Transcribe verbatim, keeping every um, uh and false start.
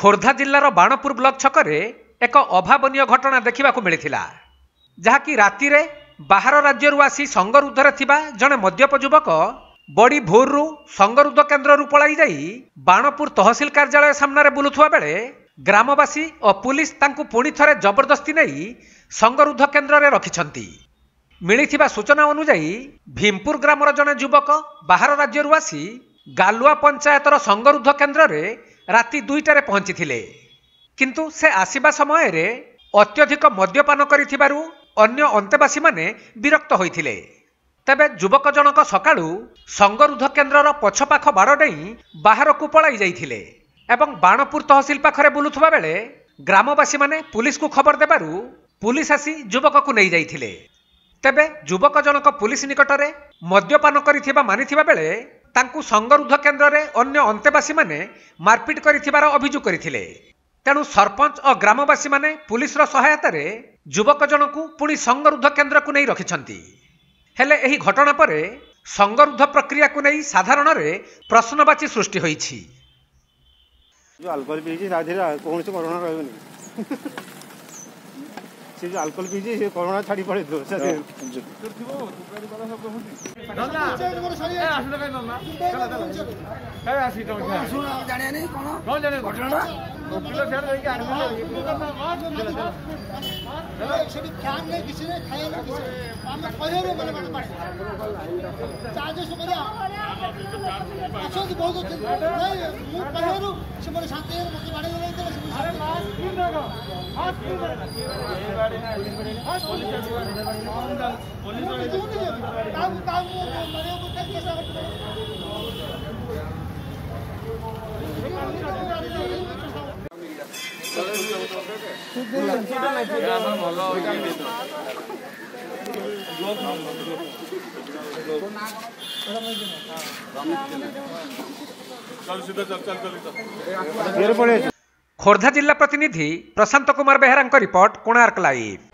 खोर्धा जिल्लार बाणपुर ब्लक छकरे एक अभावन घटना देखा मिलता जहाँकि राति बाहर राज्य आसी संगरुद्धर थिबा जने मद्यप युवक बड़ी भोर संगरुद्ध केन्द्रु पलाई जाई बाणपुर तहसिल कार्यालय सामने बुलुवा बेले ग्रामवासी और पुलिस पुणी थे जबरदस्ती नहीं संगरुद्ध केन्द्र में रखिंट। मिलता सूचना अनुजाई भीमपुर ग्रामर जने युवक बाहर राज्य आसी गालुआ पंचायतर संगरुद्ध केन्द्र में राति दुईटार पहुंची थिले, किंतु से आसवा समय अत्यधिक मद्यपान करू अन्य अंतेवासी माने विरक्त होइथिले। तबे युवक जनक सकाळू संगरुद्ध केन्द्रर पछपाख बाड़ डेई बाहरकू पळाई जाइथिले एवं बाणपुर तहसिल पाखरे बुलुथुबा बेले ग्रामवासी माने पुलिस को खबर देबारू पुलिस आसी युवककू नेइ जाइथिले। तबे युवक जनक पुलिस निकटरे मद्यपान करिथिबा मानिथिबा बेले तांकू संगरुद्ध केन्द्र में अन्य अंतेवासी माने मारपीट करिथिबार अभियोग करिथिले। तेणु सरपंच और ग्रामवासी माने पुलिस सहायतार युवक जनकू पुणी संगरुद्ध केन्द्र को नहीं रखिंट। हेले एही घटना पर संगरुद्ध प्रक्रिया को नहीं साधारण प्रश्नवाची सृष्टि होई छी। जो अल्कोहल पीजी कौन से कोरोना रही अल्कोहल पीजी से कोरोना छाड़ी पड़े तो पुलिस खोर्धा जिला प्रतिनिधि प्रशांत कुमार बेहरा रिपोर्ट कोणार्क लाइव।